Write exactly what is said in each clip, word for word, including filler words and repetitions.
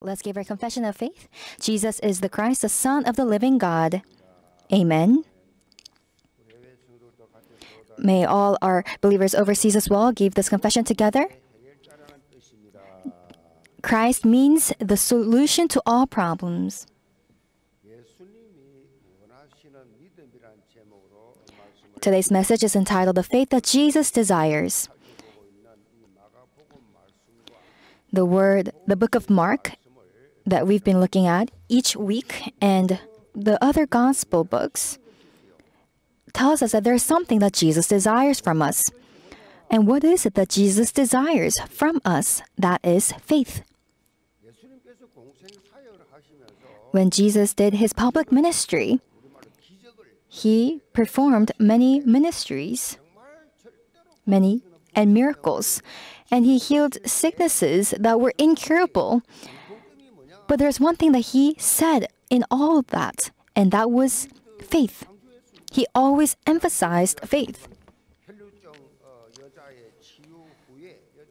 Let's give our confession of faith. Jesus is the Christ, the Son of the living God. Amen. May all our believers overseas as well give this confession together. Christ means the solution to all problems. Today's message is entitled, The Faith That Jesus Desires. The word, the book of Mark, that we've been looking at each week, and the other gospel books tells us that there's something that Jesus desires from us. And what is it that Jesus desires from us? That is faith. When Jesus did his public ministry, he performed many ministries, many and miracles, and he healed sicknesses that were incurable. But there's one thing that he said in all of that, and that was faith. He always emphasized faith.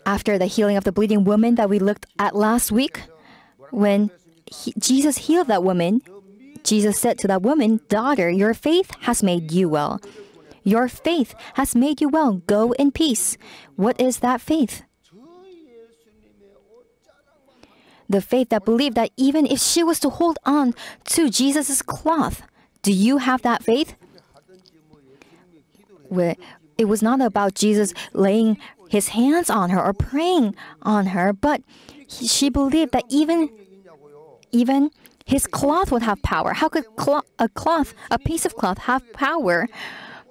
After the healing of the bleeding woman that we looked at last week, when he, Jesus healed that woman, Jesus said to that woman, "Daughter, your faith has made you well. Your faith has made you well. Go in peace." What is that faith? The faith that believed that even if she was to hold on to Jesus' cloth. Do you have that faith? It was not about Jesus laying his hands on her or praying on her, but she believed that even, even his cloth would have power. How could cloth, a cloth, a piece of cloth have power?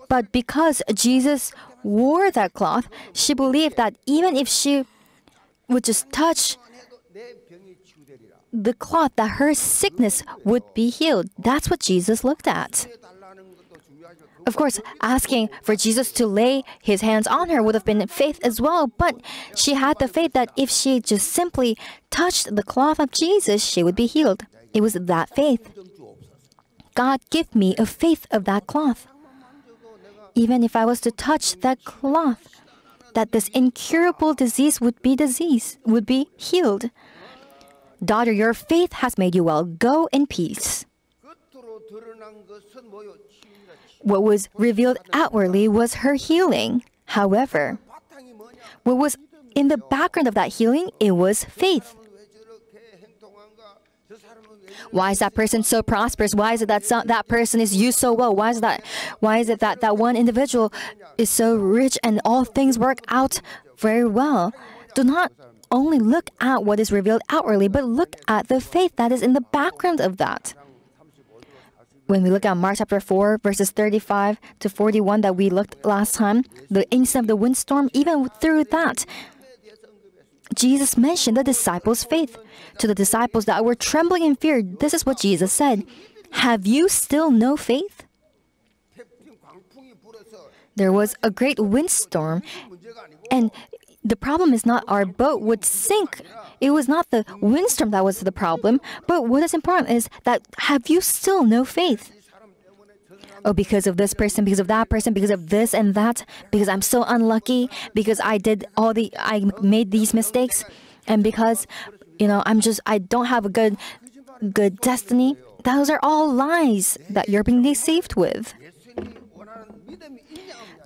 But because Jesus wore that cloth, she believed that even if she would just touch the cloth, that her sickness would be healed. That's what Jesus looked at. Of course, asking for Jesus to lay his hands on her would have been faith as well, but she had the faith that if she just simply touched the cloth of Jesus, she would be healed. It was that faith. God, give me a faith of that cloth. Even if I was to touch that cloth, that this incurable disease would be disease, would be healed. Daughter, your faith has made you well. Go in peace. What was revealed outwardly was her healing. However, what was in the background of that healing, it was faith. Why is that person so prosperous? Why is it that some, that person is used so well? Why is that? Why is it that that one individual is so rich and all things work out very well? Do not only look at what is revealed outwardly, but look at the faith that is in the background of that. When we look at Mark chapter four, verses thirty-five to forty-one that we looked last time, the incident of the windstorm, even through that, Jesus mentioned the disciples' faith. To the disciples that were trembling in fear, this is what Jesus said, "Have you still no faith?" There was a great windstorm, and the problem is not our boat would sink. It was not the windstorm that was the problem. But what is important is that, have you still no faith? Oh, because of this person, because of that person, because of this and that, because I'm so unlucky, because I did all the, I made these mistakes, and because, you know, I'm just, I don't have a good, good destiny. Those are all lies that you're being deceived with.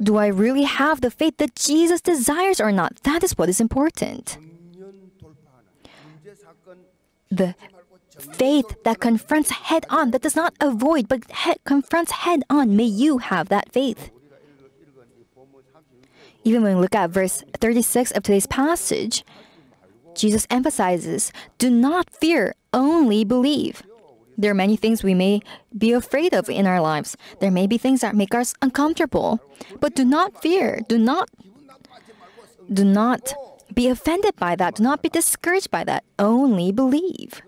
Do I really have the faith that Jesus desires or not? That is what is important. The faith that confronts head-on, that does not avoid, but head, confronts head-on. May you have that faith. Even when we look at verse thirty-six of today's passage, Jesus emphasizes, do not fear, only believe. There are many things we may be afraid of in our lives. There may be things that make us uncomfortable. But do not fear. Do not, do not be offended by that. Do not be discouraged by that. Only believe.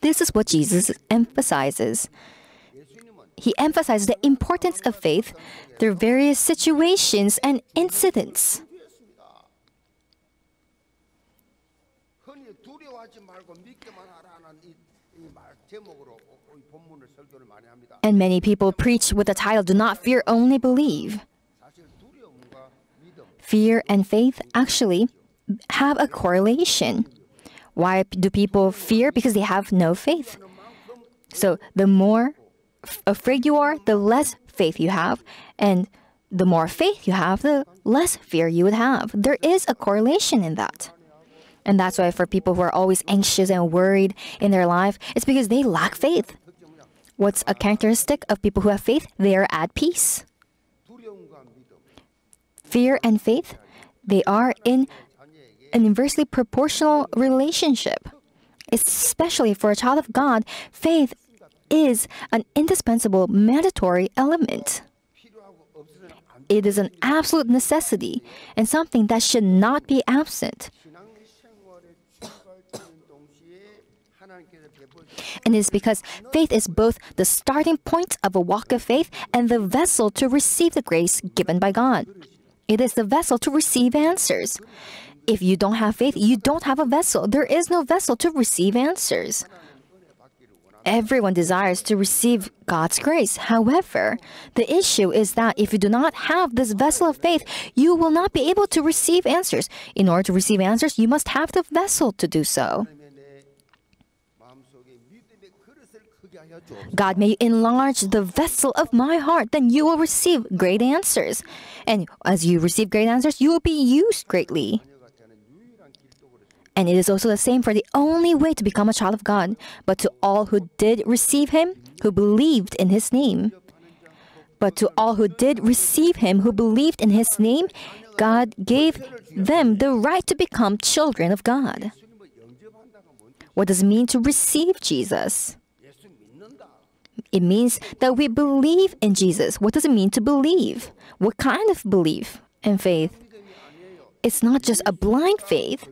This is what Jesus emphasizes. He emphasizes the importance of faith through various situations and incidents. And many people preach with the title, "Do not fear, only believe." Fear and faith actually have a correlation. Why do people fear? Because they have no faith. So the more afraid you are, the less faith you have. And the more faith you have, the less fear you would have. There is a correlation in that. And that's why for people who are always anxious and worried in their life, it's because they lack faith. What's a characteristic of people who have faith? They are at peace. Fear and faith, they are in an inversely proportional relationship. Especially for a child of God, faith is an indispensable, mandatory element. It is an absolute necessity and something that should not be absent. And it's because faith is both the starting point of a walk of faith and the vessel to receive the grace given by God. It is the vessel to receive answers. If you don't have faith, you don't have a vessel. There is no vessel to receive answers. Everyone desires to receive God's grace. However, the issue is that if you do not have this vessel of faith, you will not be able to receive answers. In order to receive answers, you must have the vessel to do so. God, may you enlarge the vessel of my heart, then you will receive great answers. And as you receive great answers, you will be used greatly. And it is also the same for the only way to become a child of God, but to all who did receive Him, who believed in His name. But to all who did receive Him, who believed in His name, God gave them the right to become children of God. What does it mean to receive Jesus? It means that we believe in Jesus. What does it mean to believe? What kind of belief and faith? It's not just a blind faith,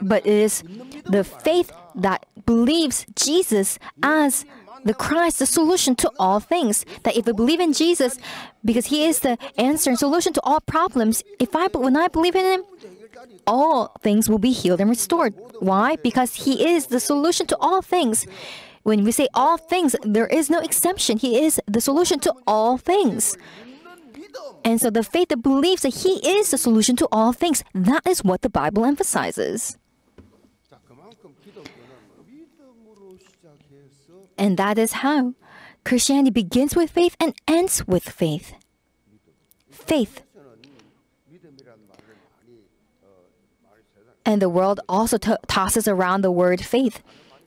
but it is the faith that believes Jesus as the Christ, the solution to all things. That if we believe in Jesus, because He is the answer and solution to all problems, if I, when I believe in Him, all things will be healed and restored. Why? Because He is the solution to all things. When we say all things, there is no exemption. He is the solution to all things. And so the faith that believes that He is the solution to all things, that is what the Bible emphasizes. And that is how Christianity begins with faith and ends with faith. Faith. And the world also to tosses around the word faith.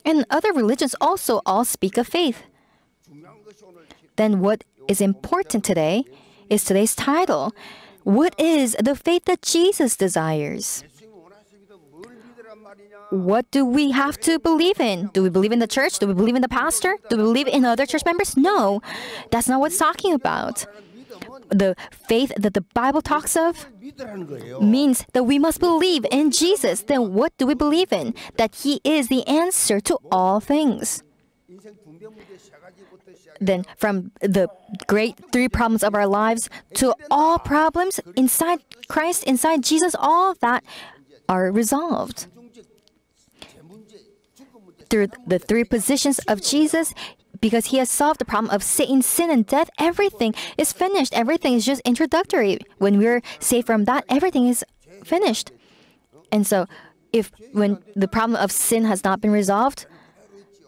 And other religions also all speak of faith. Then what is important today is today's title. What is the faith that Jesus desires? What do we have to believe in? Do we believe in the church? Do we believe in the pastor? Do we believe in other church members? No, that's not what it's talking about. The faith that the Bible talks of means that we must believe in Jesus. Then what do we believe in? That He is the answer to all things. Then from the great three problems of our lives to all problems inside Christ, inside Jesus, all that are resolved. Through the three positions of Jesus, because He has solved the problem of Satan, sin, and death, everything is finished. Everything is just introductory. When we're saved from that, everything is finished. And so, if when the problem of sin has not been resolved,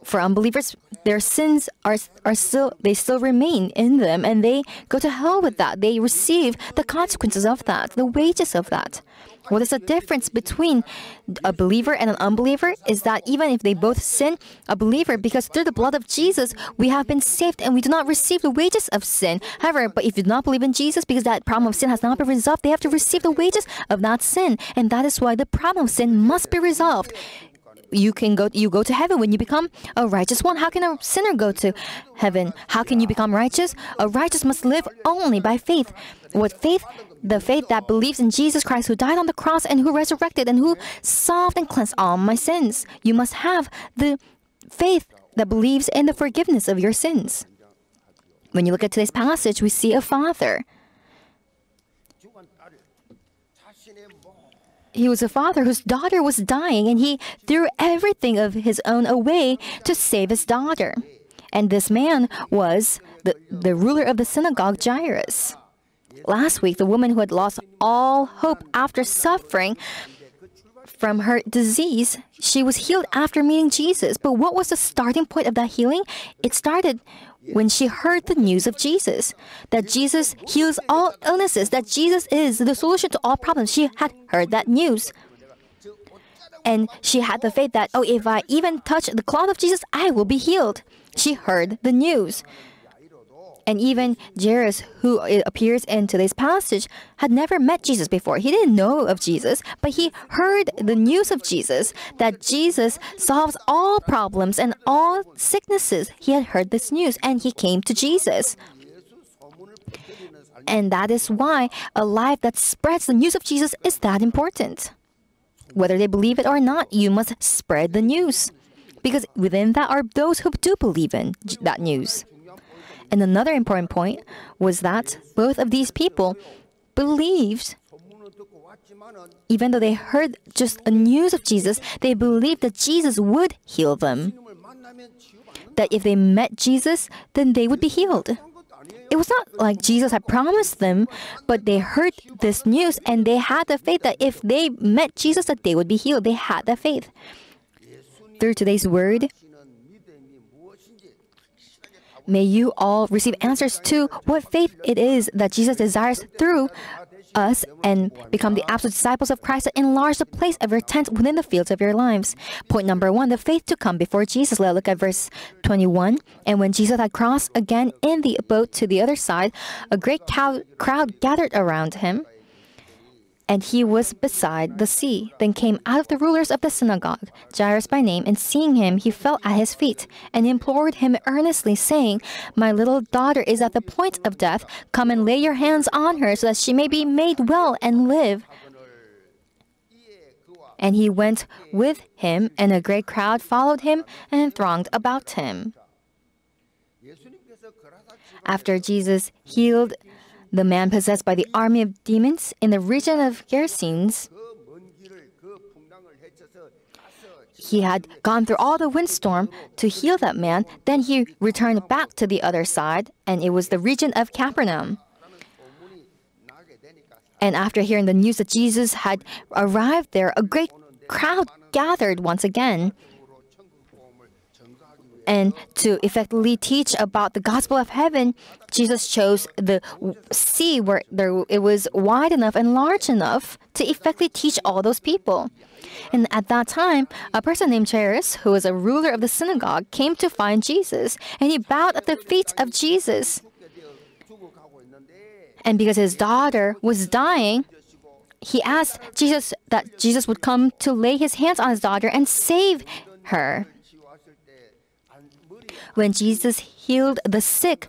for unbelievers, their sins are, are still, they still remain in them, and they go to hell with that. They receive the consequences of that, the wages of that. What is the difference between a believer and an unbeliever is that even if they both sin, a believer, because through the blood of Jesus, we have been saved and we do not receive the wages of sin. However, but if you do not believe in Jesus, because that problem of sin has not been resolved, they have to receive the wages of that sin. And that is why the problem of sin must be resolved. You can go, you go to heaven when you become a righteous one. How can a sinner go to heaven? How can you become righteous? A righteous must live only by faith. What faith? The faith that believes in Jesus Christ, who died on the cross and who resurrected and who solved and cleansed all my sins. You must have the faith that believes in the forgiveness of your sins. When you look at today's passage, we see a father. He was a father whose daughter was dying, and he threw everything of his own away to save his daughter. And this man was the, the ruler of the synagogue, Jairus. Last week, the woman who had lost all hope after suffering from her disease. She was healed after meeting Jesus. But what was the starting point of that healing? It started when she heard the news of Jesus, that Jesus heals all illnesses, that Jesus is the solution to all problems. She had heard that news. And she had the faith that, oh, if I even touch the cloth of Jesus, I will be healed. She heard the news. And even Jairus, who appears in today's passage, had never met Jesus before. He didn't know of Jesus, but he heard the news of Jesus, that Jesus solves all problems and all sicknesses. He had heard this news, and he came to Jesus. And that is why a life that spreads the news of Jesus is that important. Whether they believe it or not, you must spread the news, because within that are those who do believe in that news. And another important point was that both of these people believed, even though they heard just the news of Jesus, they believed that Jesus would heal them. That if they met Jesus, then they would be healed. It was not like Jesus had promised them, but they heard this news and they had the faith that if they met Jesus, that they would be healed. They had that faith. Through today's word, may you all receive answers to what faith it is that Jesus desires through us and become the absolute disciples of Christ that enlarge the place of your tent within the fields of your lives. Point number one, the faith to come before Jesus. Let's look at verse twenty-one. And when Jesus had crossed again in the boat to the other side, a great crowd gathered around him, and he was beside the sea. Then came out of the rulers of the synagogue, Jairus by name, and seeing him, he fell at his feet and implored him earnestly, saying, "My little daughter is at the point of death. Come and lay your hands on her so that she may be made well and live." And he went with him, and a great crowd followed him and thronged about him. After Jesus healed the man possessed by the army of demons in the region of Gerasenes, he had gone through all the windstorm to heal that man. Then he returned back to the other side, and it was the region of Capernaum. And after hearing the news that Jesus had arrived there, a great crowd gathered once again, and to effectively teach about the gospel of heaven, Jesus chose the sea where there, it was wide enough and large enough to effectively teach all those people. And at that time, a person named Jairus, who was a ruler of the synagogue, came to find Jesus, and he bowed at the feet of Jesus. And because his daughter was dying, he asked Jesus that Jesus would come to lay his hands on his daughter and save her. When Jesus healed the sick,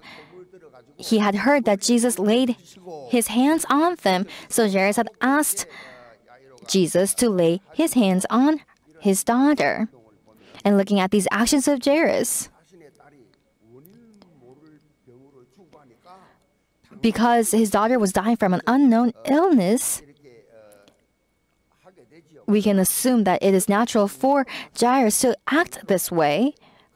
he had heard that Jesus laid his hands on them. So Jairus had asked Jesus to lay his hands on his daughter. And looking at these actions of Jairus, because his daughter was dying from an unknown illness, we can assume that it is natural for Jairus to act this way.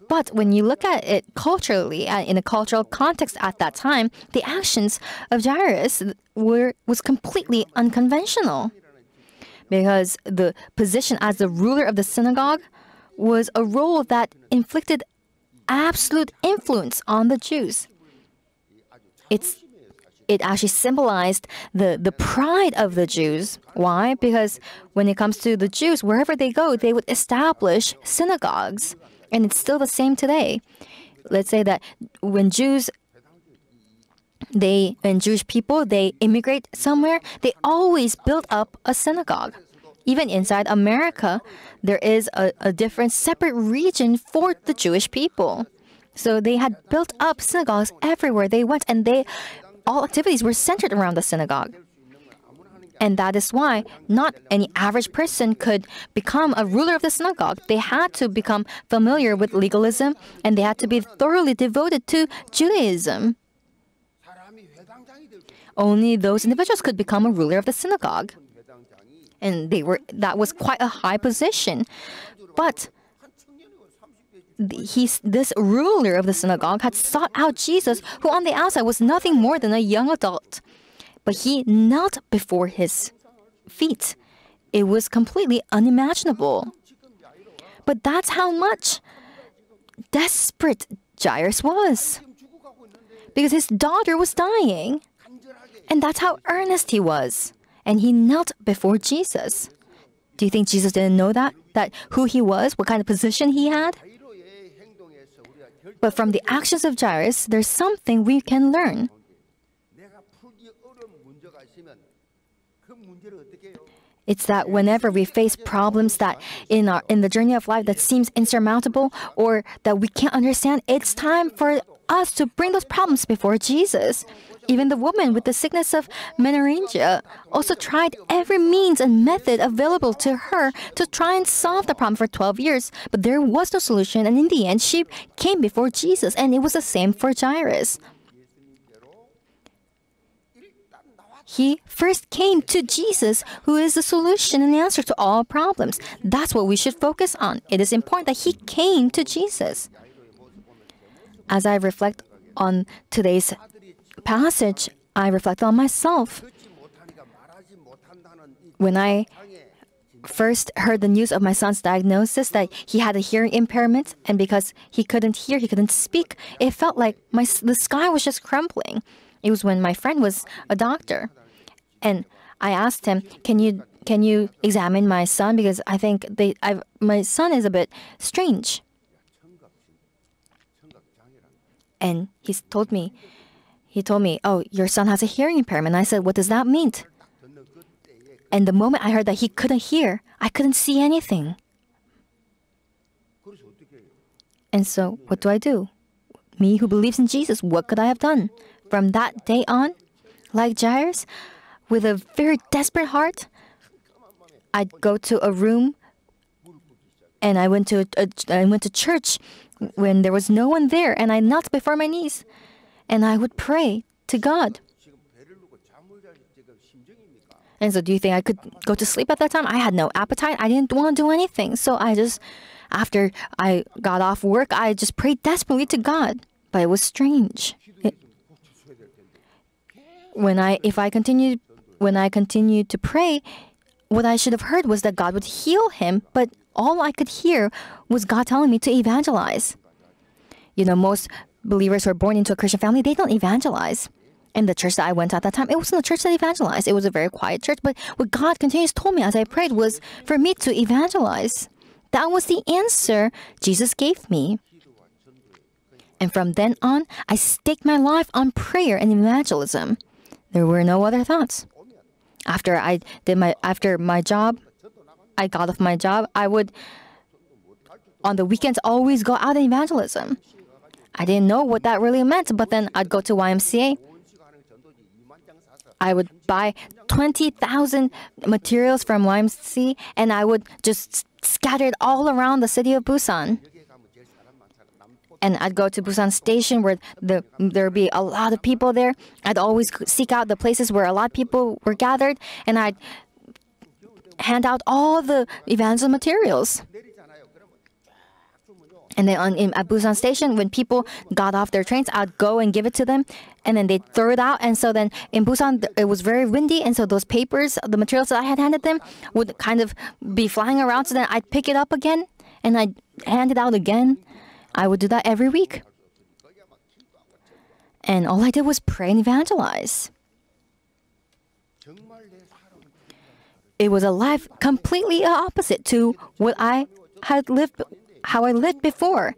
But when you look at it culturally, uh, in a cultural context at that time, the actions of Jairus were was completely unconventional, because the position as the ruler of the synagogue was a role that inflicted absolute influence on the Jews. It's, it actually symbolized the, the pride of the Jews. Why? Because when it comes to the Jews, wherever they go, they would establish synagogues. And it's still the same today. Let's say that when Jews, they and Jewish people, they immigrate somewhere, they always build up a synagogue. Even inside America, there is a, a different separate region for the Jewish people. So they had built up synagogues everywhere they went, and they all activities were centered around the synagogue. And that is why not any average person could become a ruler of the synagogue. They had to become familiar with legalism, and they had to be thoroughly devoted to Judaism. Only those individuals could become a ruler of the synagogue. And they were, that was quite a high position. But he, this ruler of the synagogue had sought out Jesus, who on the outside was nothing more than a young adult. But he knelt before his feet It was completely unimaginable. But that's how much desperate Jairus was, because his daughter was dying. And that's how earnest he was. And he knelt before Jesus. Do you think Jesus didn't know that? That who he was, what kind of position he had? But from the actions of Jairus, there's something we can learn. It's that whenever we face problems that in our in the journey of life that seems insurmountable or that we can't understand, it's time for us to bring those problems before Jesus. Even the woman with the sickness of menorrhagia also tried every means and method available to her to try and solve the problem for twelve years, but there was no solution, and in the end, she came before Jesus, and it was the same for Jairus. He first came to Jesus, who is the solution and the answer to all problems. That's what we should focus on. It is important that he came to Jesus. As I reflect on today's passage, I reflect on myself. When I first heard the news of my son's diagnosis that he had a hearing impairment, and because he couldn't hear, he couldn't speak, it felt like my, the sky was just crumbling. It was when my friend was a doctor, and I asked him, "Can you can you examine my son? Because I think they, I've, my son is a bit strange." And he told me, he told me, "Oh, your son has a hearing impairment." I said, "What does that mean?" And the moment I heard that he couldn't hear, I couldn't see anything. And so, what do I do? Me who believes in Jesus, what could I have done? From that day on, like Jairus, with a very desperate heart, I'd go to a room, and I went to a, I went to church when there was no one there, and I knelt before my knees, and I would pray to God. And so, do you think I could go to sleep at that time? I had no appetite. I didn't want to do anything. So I just, after I got off work, I just prayed desperately to God. But it was strange. It, When I, if I continued, when I continued to pray, what I should have heard was that God would heal him. But all I could hear was God telling me to evangelize. You know, most believers who are born into a Christian family, they don't evangelize. And the church that I went to at that time, it wasn't a church that evangelized. It was a very quiet church. But what God continues told me as I prayed was for me to evangelize. That was the answer Jesus gave me. And from then on, I staked my life on prayer and evangelism. There were no other thoughts. After I did my after my job, I got off my job. I would, on the weekends, always go out in evangelism. I didn't know what that really meant, but then I'd go to Y M C A. I would buy twenty thousand materials from Y M C A, and I would just scatter it all around the city of Busan. And I'd go to Busan Station where the, there'd be a lot of people there. I'd always seek out the places where a lot of people were gathered, and I'd hand out all the evangelism materials. And then on, in, at Busan Station, when people got off their trains, I'd go and give it to them, and then they'd throw it out. And so then in Busan, it was very windy, and so those papers, the materials that I had handed them, would kind of be flying around. So then I'd pick it up again, and I'd hand it out again. I would do that every week. And all I did was pray and evangelize. It was a life completely opposite to what I had lived, how I lived before,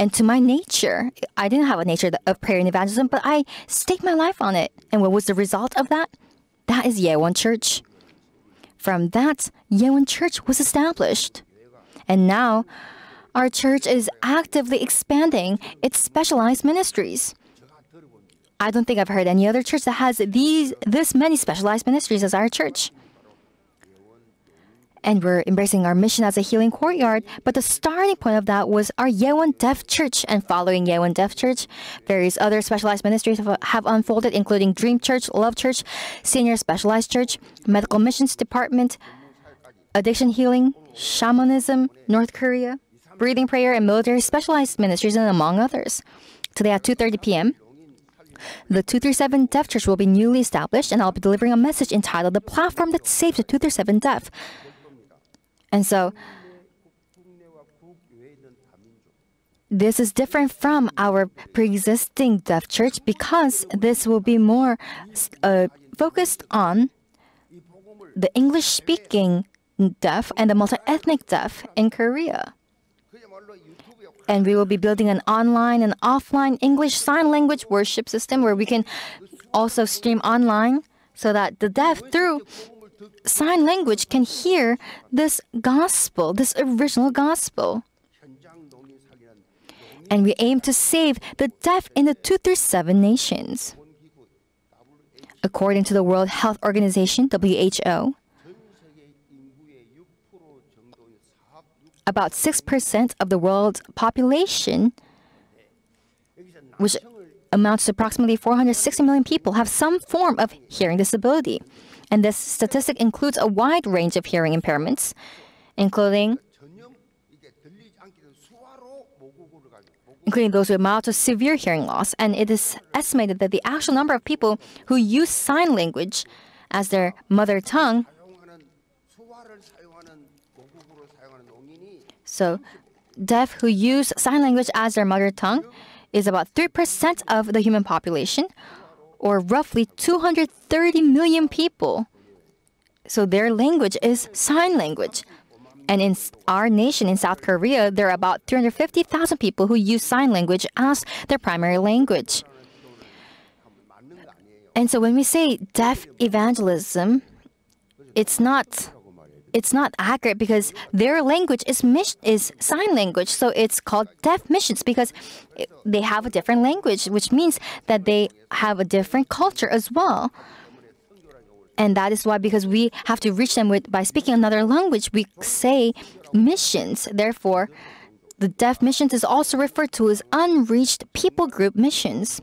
and to my nature. I didn't have a nature of prayer and evangelism, but I staked my life on it. And what was the result of that? That is Yewon Church. From that, Yewon Church was established. And now, our church is actively expanding its specialized ministries. I don't think I've heard any other church that has these this many specialized ministries as our church. And we're embracing our mission as a healing courtyard, but the starting point of that was our Yewon Deaf Church, and following Yewon Deaf Church, various other specialized ministries have, have unfolded, including Dream Church, Love Church, Senior Specialized Church, Medical Missions Department, Addiction Healing, Shamanism, North Korea, Breathing Prayer, and Military Specialized Ministries, and among others. Today at two thirty p m, The two thirty-seven Deaf Church will be newly established, and I'll be delivering a message entitled, "The Platform That Saves the two thirty-seven Deaf." And so, this is different from our pre-existing Deaf Church because this will be more uh, focused on the English-speaking Deaf and the multi-ethnic Deaf in Korea. And we will be building an online and offline English Sign Language worship system where we can also stream online so that the deaf through sign language can hear this gospel, this original gospel. And we aim to save the deaf in the two thirty-seven nations. According to the World Health Organization, W H O, about six percent of the world's population, which amounts to approximately four hundred sixty million people, have some form of hearing disability. And this statistic includes a wide range of hearing impairments, including, including those with mild to severe hearing loss. And it is estimated that the actual number of people who use sign language as their mother tongue, so deaf who use sign language as their mother tongue, is about three percent of the human population, or roughly two hundred thirty million people. So their language is sign language. And in our nation, in South Korea, there are about three hundred fifty thousand people who use sign language as their primary language. And so when we say deaf evangelism, it's not... It's not accurate because their language is mis is sign language, so it's called deaf missions because it, they have a different language, which means that they have a different culture as well. And that is why, because we have to reach them with by speaking another language, we say missions. Therefore, the deaf missions is also referred to as unreached people group missions.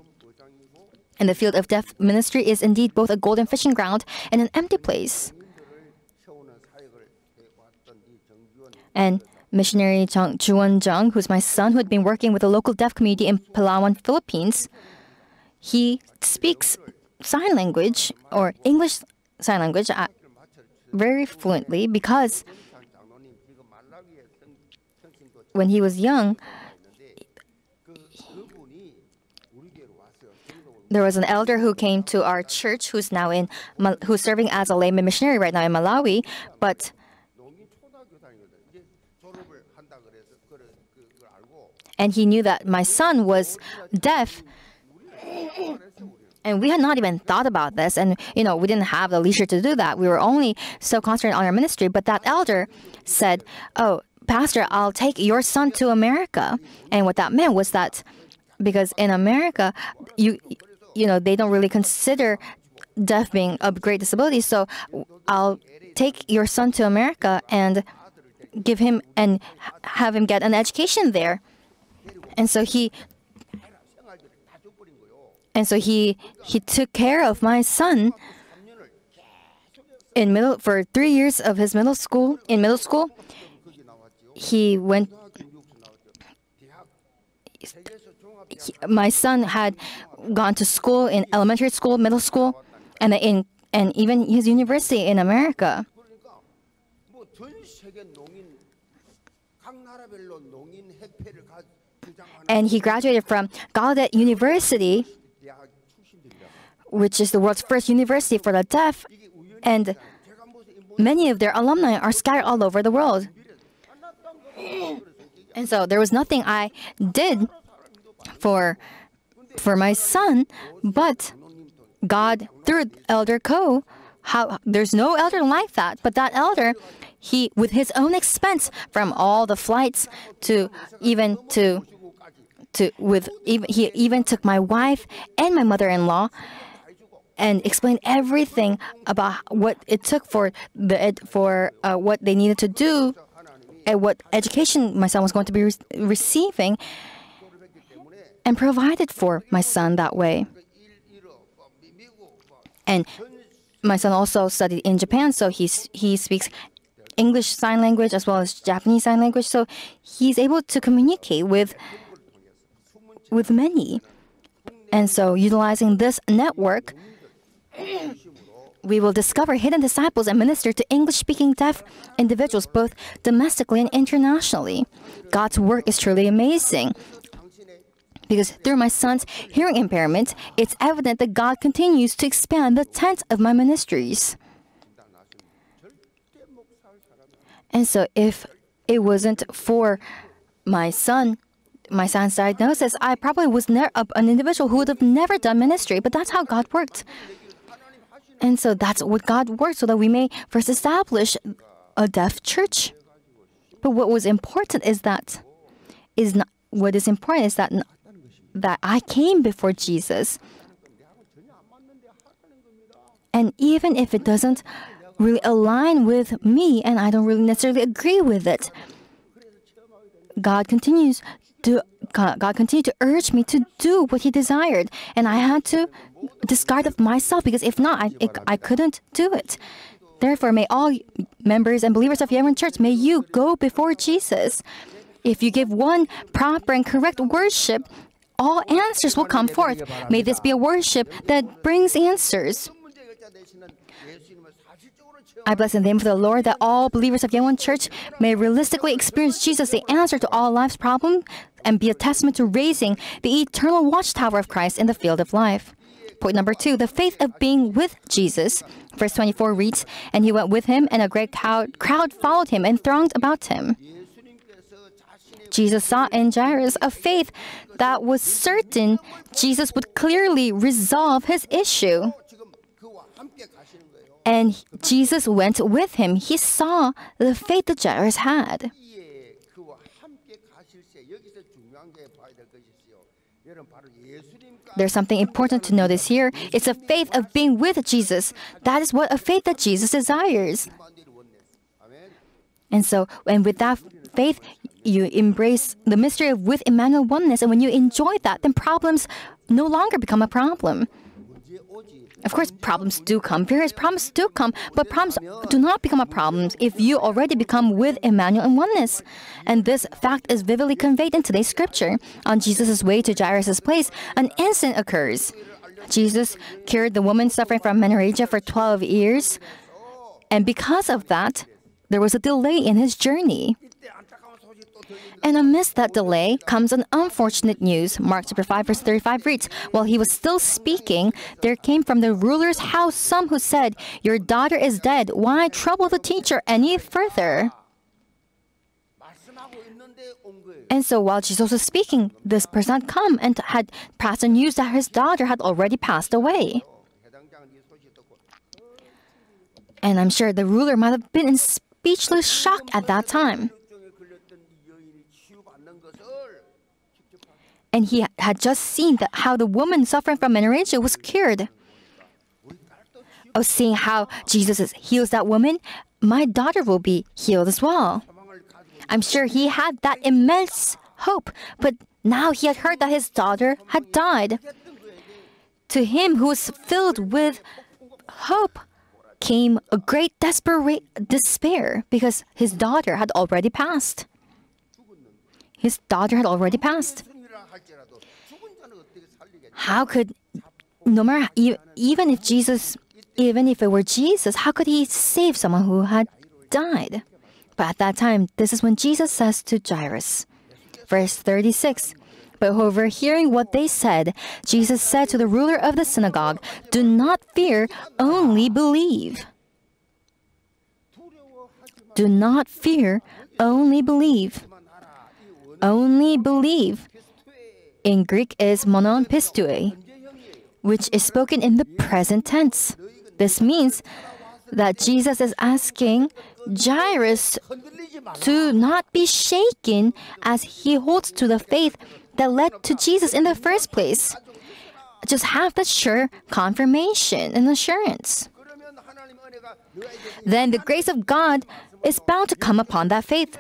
And the field of deaf ministry is indeed both a golden fishing ground and an empty place. And missionary Juwon Jung, who's my son, who had been working with the local deaf community in Palawan, Philippines, he speaks sign language or English sign language very fluently because when he was young, there was an elder who came to our church who's now in, who's serving as a layman missionary right now in Malawi, but and he knew that my son was deaf, and we had not even thought about this, and you know, we didn't have the leisure to do that. We were only so concentrated on our ministry. But that elder said, "Oh, Pastor, I'll take your son to America." And what that meant was that because in America, you you know, they don't really consider deaf being a great disability. So I'll take your son to America and give him and have him get an education there. And so he, and so he, he took care of my son in middle for three years of his middle school. In middle school, he went. He, my son had gone to school in elementary school, middle school, and in and even his university in America. And he graduated from Gallaudet University, which is the world's first university for the deaf, and many of their alumni are scattered all over the world. And so there was nothing I did for, for my son, but God, through Elder Ko, how, there's no elder like that, but that elder, he, with his own expense, from all the flights to even to, to with even he even took my wife and my mother-in-law, and explained everything about what it took for the ed, for uh, what they needed to do, and what education my son was going to be re receiving, and provided for my son that way. And my son also studied in Japan, so he he speaks English Sign Language as well as Japanese Sign Language, so he's able to communicate with with many. And so utilizing this network, we will discover hidden disciples and minister to English-speaking deaf individuals, both domestically and internationally. God's work is truly amazing, because through my son's hearing impairment, it's evident that God continues to expand the tent of my ministries. And so if it wasn't for my son, my son's diagnosis, I probably was an individual who would have never done ministry, but that's how God worked. And so that's what God worked, so that we may first establish a deaf church. But what was important is that is not what is important is that that I came before Jesus. And even if it doesn't really align with me and I don't really necessarily agree with it, God continues to God, God continued to urge me to do what He desired, and I had to discard of myself, because if not, I, it, I couldn't do it. Therefore, may all members and believers of Yewon Church, may you go before Jesus. If you give one proper and correct worship, all answers will come forth. May this be a worship that brings answers. I bless the name of the Lord that all believers of Yewon Church may realistically experience Jesus, the answer to all life's problems, and be a testament to raising the eternal watchtower of Christ in the field of life. Point number two, the faith of being with Jesus. Verse twenty-four reads, "And he went with him, and a great crowd followed him and thronged about him." Jesus saw in Jairus a faith that was certain Jesus would clearly resolve his issue. And Jesus went with him. He saw the faith that Jairus had. There's something important to notice here. It's a faith of being with Jesus. That is what a faith that Jesus desires. And so, and with that faith, you embrace the mystery of with Emmanuel oneness. And when you enjoy that, then problems no longer become a problem. Of course, problems do come. Various problems do come, but problems do not become a problem if you already become with Emmanuel in oneness. And this fact is vividly conveyed in today's scripture. On Jesus' way to Jairus' place, an incident occurs. Jesus cured the woman suffering from menorrhagia for twelve years, and because of that, there was a delay in his journey. And amidst that delay comes an unfortunate news. Mark chapter five, verse thirty-five reads, "While he was still speaking, there came from the ruler's house some who said, 'Your daughter is dead. Why trouble the teacher any further?'" And so while Jesus was speaking, this person had come and had passed the news that his daughter had already passed away. And I'm sure the ruler might have been in speechless shock at that time. And he had just seen that how the woman suffering from menorrhagia was cured. Of seeing how Jesus heals that woman, my daughter will be healed as well. I'm sure he had that immense hope, but now he had heard that his daughter had died. To him who was filled with hope came a great desperate despair, because his daughter had already passed. His daughter had already passed. How could, no matter, even if Jesus, even if it were Jesus, how could he save someone who had died? But at that time, this is when Jesus says to Jairus, verse thirty-six, "But overhearing what they said, Jesus said to the ruler of the synagogue, 'Do not fear, only believe.'" Do not fear, only believe. Only believe. In Greek is monon pistoi, which is spoken in the present tense. This means that Jesus is asking Jairus to not be shaken as he holds to the faith that led to Jesus in the first place. Just have that sure confirmation and assurance. Then the grace of God is bound to come upon that faith.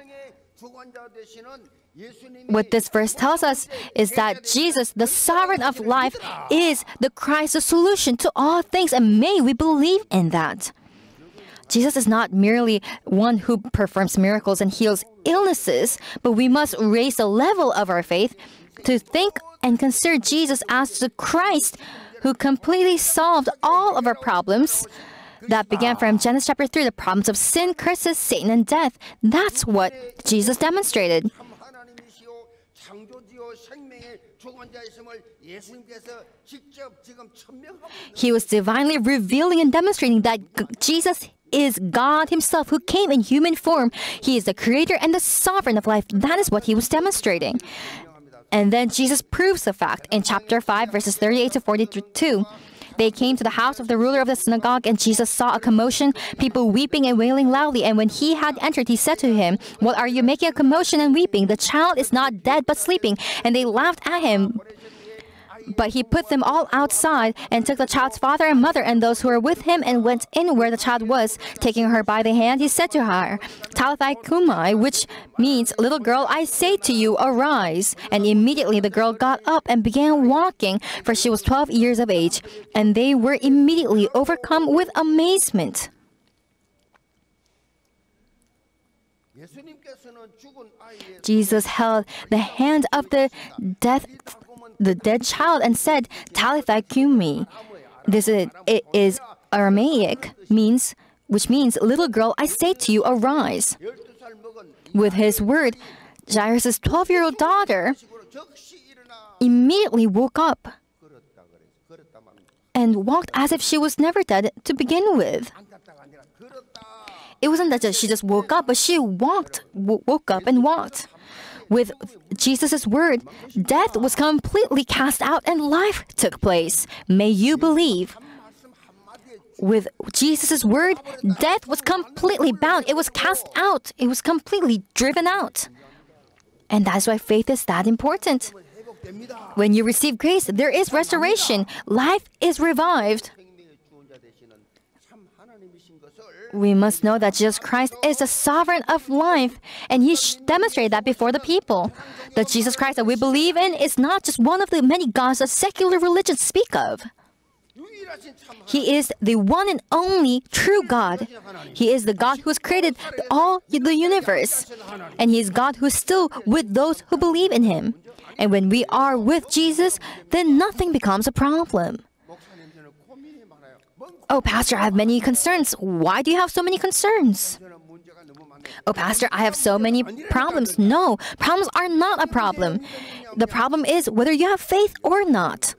What this verse tells us is that Jesus, the sovereign of life, is the Christ, the solution to all things, and may we believe in that. Jesus is not merely one who performs miracles and heals illnesses, but we must raise the level of our faith to think and consider Jesus as the Christ who completely solved all of our problems that began from Genesis chapter three, the problems of sin, curses, Satan, and death. That's what Jesus demonstrated. He was divinely revealing and demonstrating that Jesus is God Himself who came in human form. He is the creator and the sovereign of life. That is what He was demonstrating. And then Jesus proves the fact in chapter five, verses thirty-eight to forty-two. They came to the house of the ruler of the synagogue, and Jesus saw a commotion, people weeping and wailing loudly. And when He had entered, He said to him, "What are you making a commotion and weeping? The child is not dead but sleeping." And they laughed at Him. But He put them all outside and took the child's father and mother and those who were with him and went in where the child was. Taking her by the hand, He said to her, "Talitha koum," which means, "Little girl, I say to you, arise." And immediately the girl got up and began walking, for she was twelve years of age. And they were immediately overcome with amazement. Jesus held the hand of the death the dead child and said, "Talitha koum." This is, it is Aramaic, means, which means, "Little girl, I say to you, arise." With His word, Jairus' twelve-year-old daughter immediately woke up and walked as if she was never dead to begin with. It wasn't that she just woke up, but she walked, woke up and walked. With Jesus' word, death was completely cast out and life took place. May you believe. With Jesus' word, death was completely bound. It was cast out. It was completely driven out. And that's why faith is that important. When you receive grace, there is restoration. Life is revived. We must know that Jesus Christ is the sovereign of life, and He demonstrated that before the people. The Jesus Christ that we believe in is not just one of the many gods that secular religions speak of. He is the one and only true God. He is the God who has created all the universe, and He is God who is still with those who believe in Him. And when we are with Jesus, then nothing becomes a problem. "Oh, Pastor, I have many concerns." Why do you have so many concerns? "Oh, Pastor, I have so many problems." No, problems are not a problem. The problem is whether you have faith or not.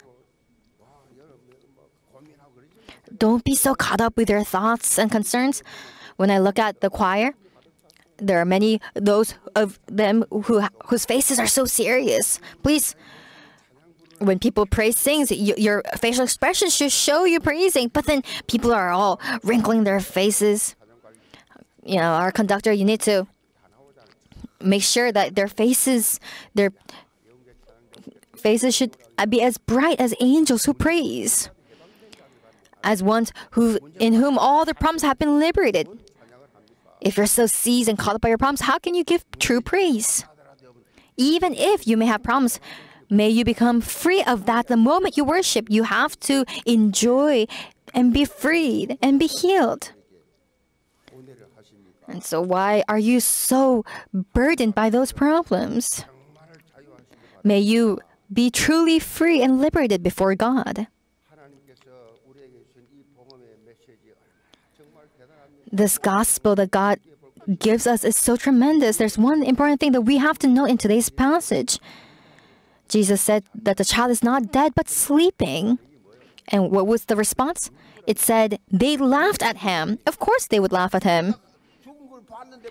Don't be so caught up with your thoughts and concerns. When I look at the choir, there are many those of them who, whose faces are so serious. Please, when people praise things, you, your facial expression should show you praising. But then people are all wrinkling their faces. You know, our conductor, you need to make sure that their faces, their faces should be as bright as angels who praise, as ones who, in whom all the problems have been liberated. If you're so seized and caught up by your problems, how can you give true praise? Even if you may have problems, may you become free of that. The moment you worship, you have to enjoy and be freed and be healed. And so why are you so burdened by those problems? May you be truly free and liberated before God. This gospel that God gives us is so tremendous. There's one important thing that we have to know in today's passage. Jesus said that the child is not dead but sleeping. And what was the response? It said they laughed at Him. Of course they would laugh at Him.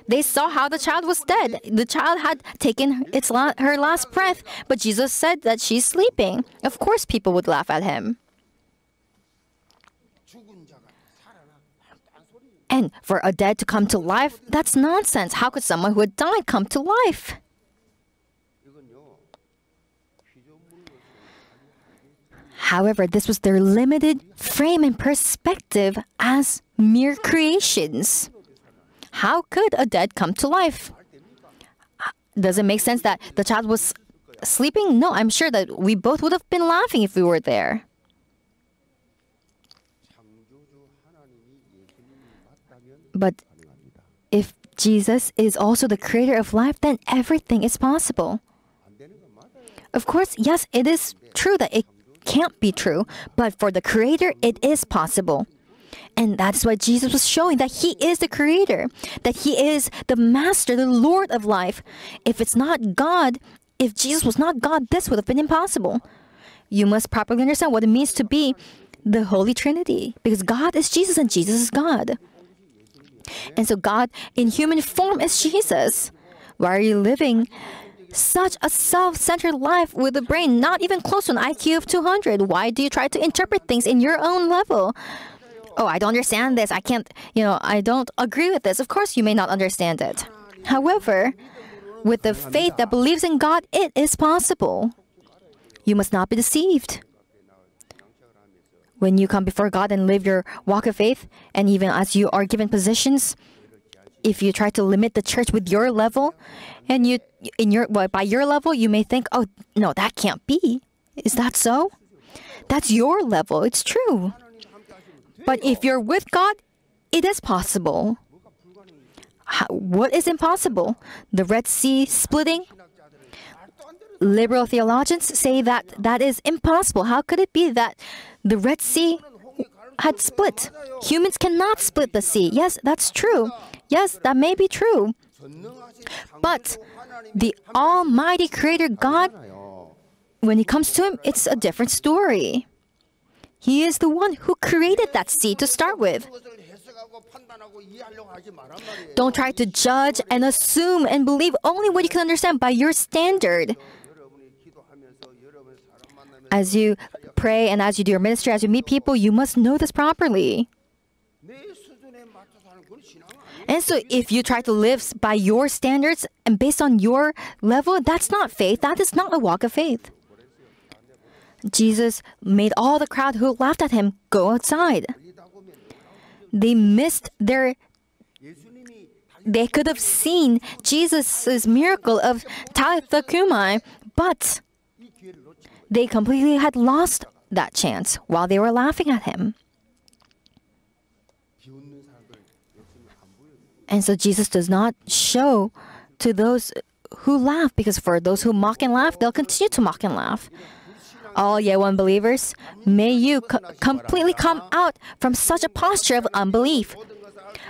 They saw how the child was dead. The child had taken its la her last breath, but Jesus said that she's sleeping. Of course people would laugh at Him. And for a dead to come to life, that's nonsense. How could someone who had died come to life? However, this was their limited frame and perspective as mere creations. How could a dead come to life? Does it make sense that the child was sleeping? No, I'm sure that we both would have been laughing if we were there. But if Jesus is also the creator of life, then everything is possible. Of course, yes, it is true that it can't be true, but for the Creator, it is possible. And that's why Jesus was showing that He is the Creator, that He is the Master, the Lord of life. If it's not God, if Jesus was not God, this would have been impossible. You must properly understand what it means to be the Holy Trinity, because God is Jesus and Jesus is God. And so God in human form is Jesus. Why are you living such a self-centered life with a brain not even close to an I Q of two hundred? Why do you try to interpret things in your own level? Oh, I don't understand this. I can't, you know, I don't agree with this. Of course, you may not understand it. However, with the faith that believes in God, it is possible. You must not be deceived. When you come before God and live your walk of faith, and even as you are given positions, if you try to limit the church with your level, and you, in your, well, by your level, you may think, oh, no, that can't be. Is that so? That's your level. It's true. But if you're with God, it is possible. How, what is impossible? The Red Sea splitting? Liberal theologians say that that is impossible. How could it be that the Red Sea had split? Humans cannot split the sea. Yes, that's true. Yes, that may be true. But the Almighty Creator God, when it comes to Him, it's a different story. He is the one who created that sea to start with. Don't try to judge and assume and believe only what you can understand by your standard. As you pray and as you do your ministry, as you meet people, you must know this properly. And so if you try to live by your standards and based on your level, that's not faith. That is not a walk of faith. Jesus made all the crowd who laughed at Him go outside. They missed their... They could have seen Jesus' miracle of Talitha koum, but they completely had lost that chance while they were laughing at Him. And so Jesus does not show to those who laugh, because for those who mock and laugh, they'll continue to mock and laugh. All Yewon believers, may you co completely come out from such a posture of unbelief.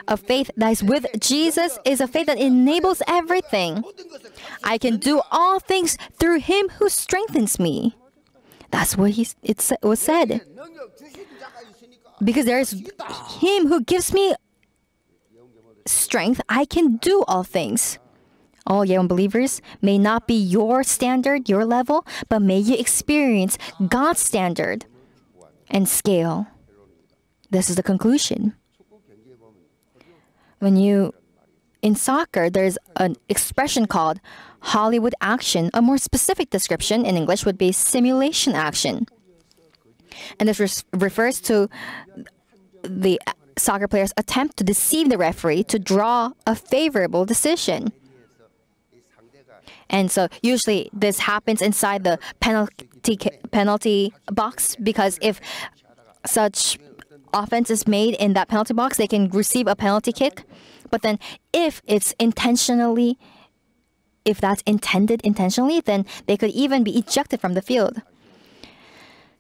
A faith that is with Jesus is a faith that enables everything. I can do all things through Him who strengthens me. That's what he, it was said. Because there is Him who gives me strength, I can do all things. All Yewon believers, may not be your standard, your level, but may you experience God's standard and scale. This is the conclusion. When you, in soccer, there's an expression called Hollywood action. A more specific description in English would be simulation action. And this re- refers to the soccer player's attempt to deceive the referee to draw a favorable decision. And so usually this happens inside the penalty penalty box, because if such offense is made in that penalty box, they can receive a penalty kick. But then if it's intentionally, if that's intended intentionally, then they could even be ejected from the field.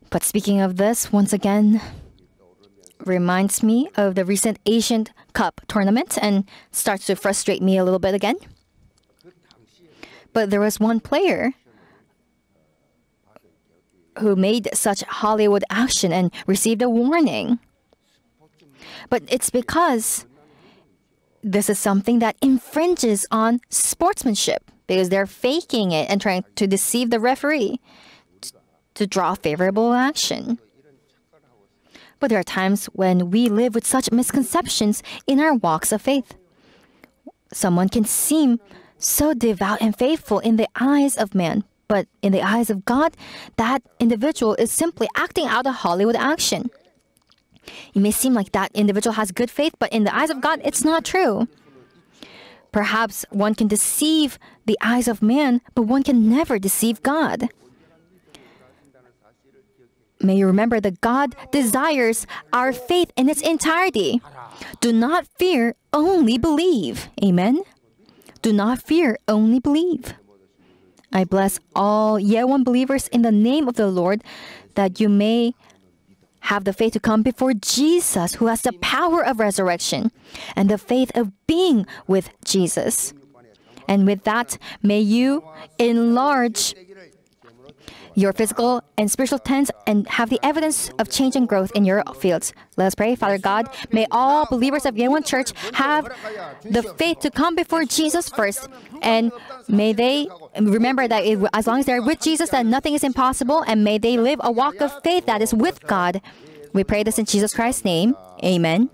But speaking of this, once again, reminds me of the recent Asian Cup tournament and starts to frustrate me a little bit again. But there was one player who made such Hollywood action and received a warning. But it's because this is something that infringes on sportsmanship, because they're faking it and trying to deceive the referee to draw favorable action. But there are times when we live with such misconceptions in our walks of faith. Someone can seem so devout and faithful in the eyes of man, but in the eyes of God, that individual is simply acting out a Hollywood action. It may seem like that individual has good faith, but in the eyes of God, it's not true. Perhaps one can deceive the eyes of man, but one can never deceive God. May you remember that God desires our faith in its entirety. Do not fear, only believe. Amen. Do not fear, only believe. I bless all Yewon believers in the name of the Lord, that you may have the faith to come before Jesus, who has the power of resurrection, and the faith of being with Jesus. And with that, may you enlarge your physical and spiritual tents and have the evidence of change and growth in your fields. Let us pray. Father God, may all believers of Yewon Church have the faith to come before Jesus first, and may they remember that it, as long as they're with Jesus, that nothing is impossible, and may they live a walk of faith that is with God. We pray this in Jesus Christ's name. Amen.